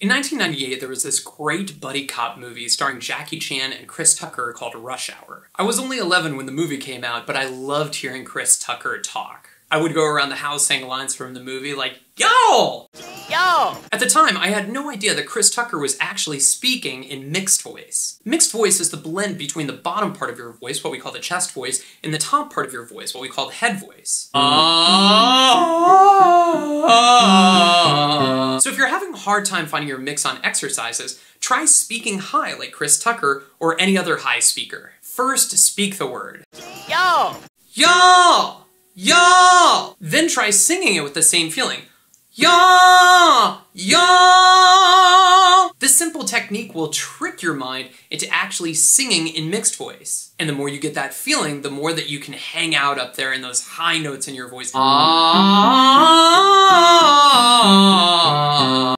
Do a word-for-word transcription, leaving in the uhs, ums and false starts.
In nineteen ninety-eight, there was this great buddy cop movie starring Jackie Chan and Chris Tucker called Rush Hour. I was only eleven when the movie came out, but I loved hearing Chris Tucker talk. I would go around the house saying lines from the movie like, "Yo! Yo!" At the time, I had no idea that Chris Tucker was actually speaking in mixed voice. Mixed voice is the blend between the bottom part of your voice, what we call the chest voice, and the top part of your voice, what we call the head voice. So if you're having a hard time finding your mix on exercises, try speaking high like Chris Tucker or any other high speaker. First, speak the word. Yo! Yo! Y'all! Then try singing it with the same feeling. Y'all! Y'all! This simple technique will trick your mind into actually singing in mixed voice. And the more you get that feeling, the more that you can hang out up there in those high notes in your voice. Ah.